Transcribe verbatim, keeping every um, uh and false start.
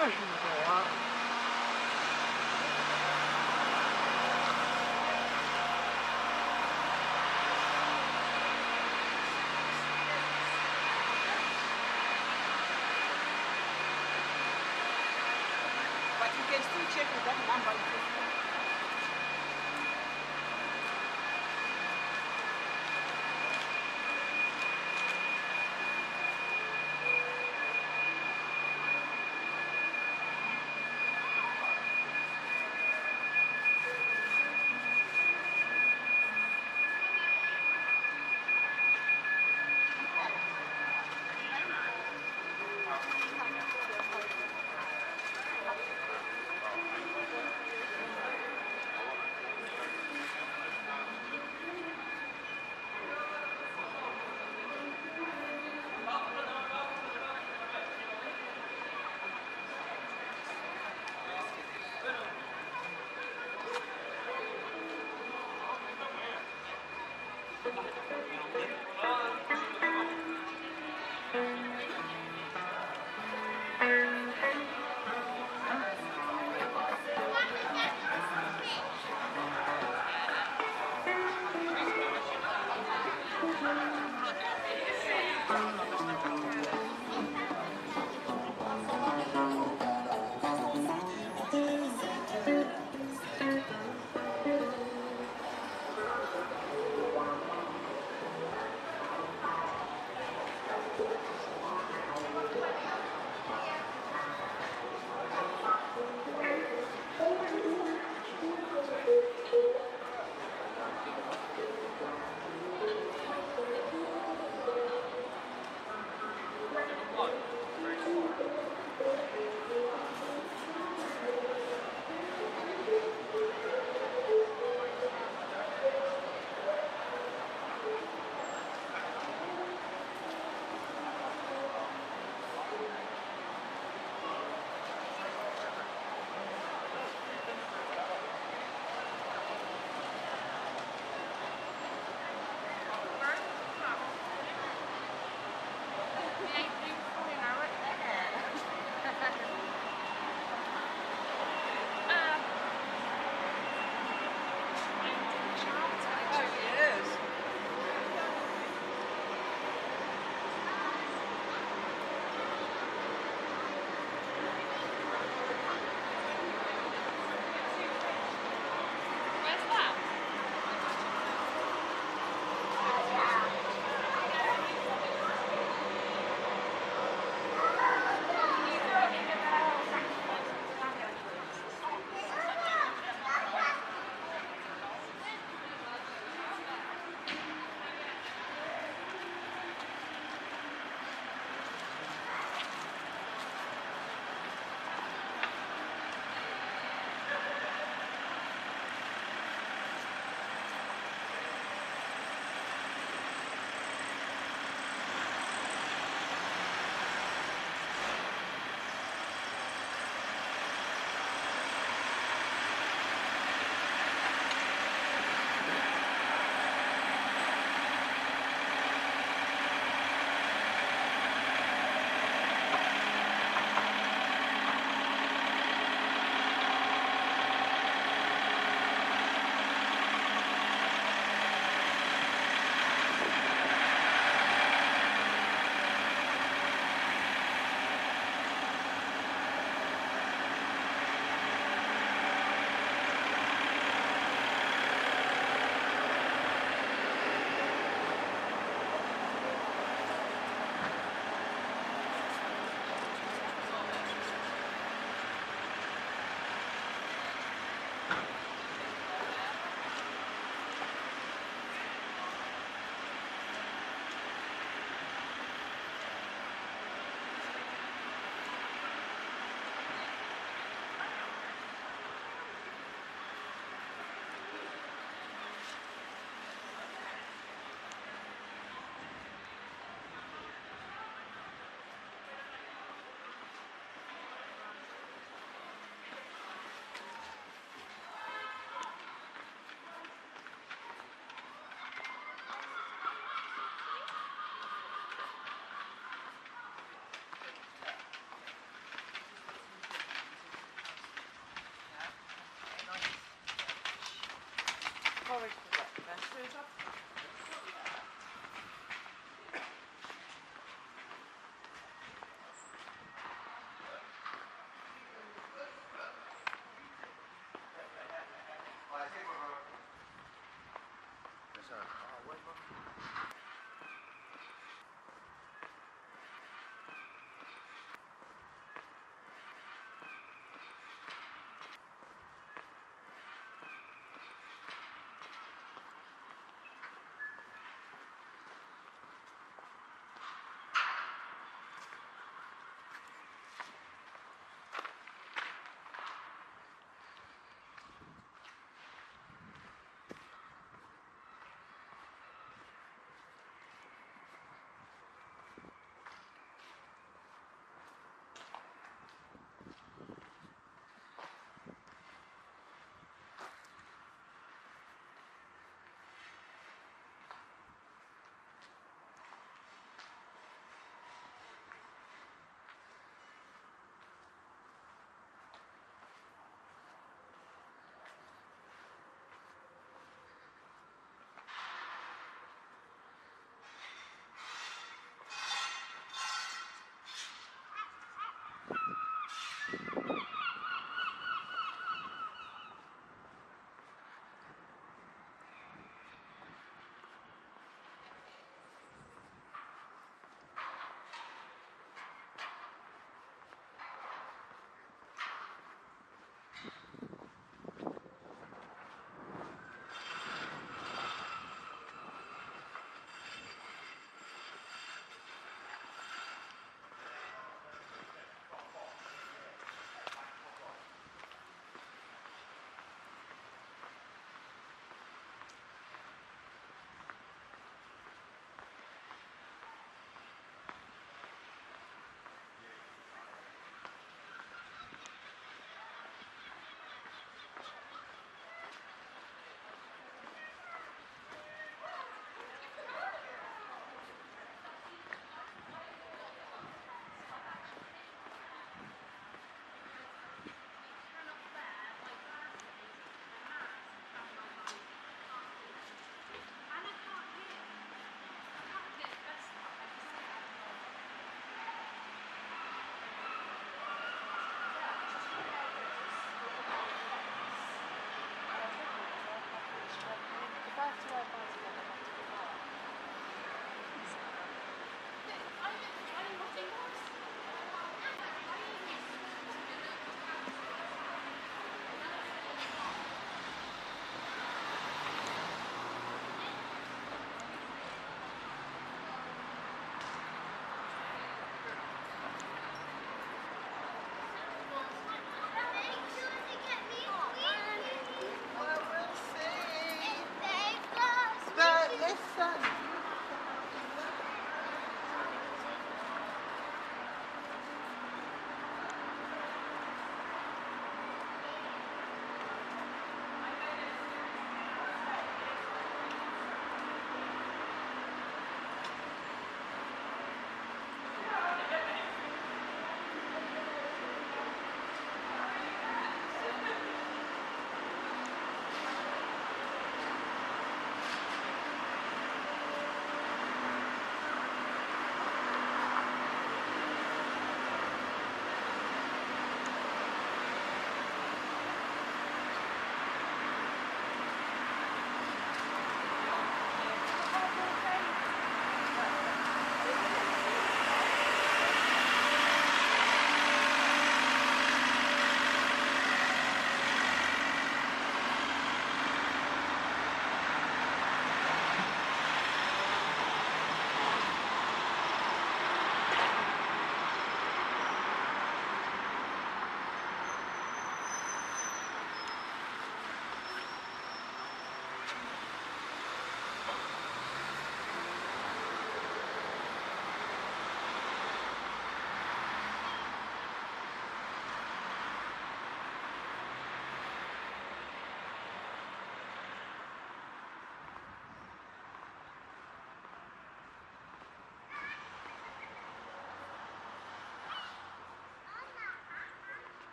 But you can still check with that number you just put.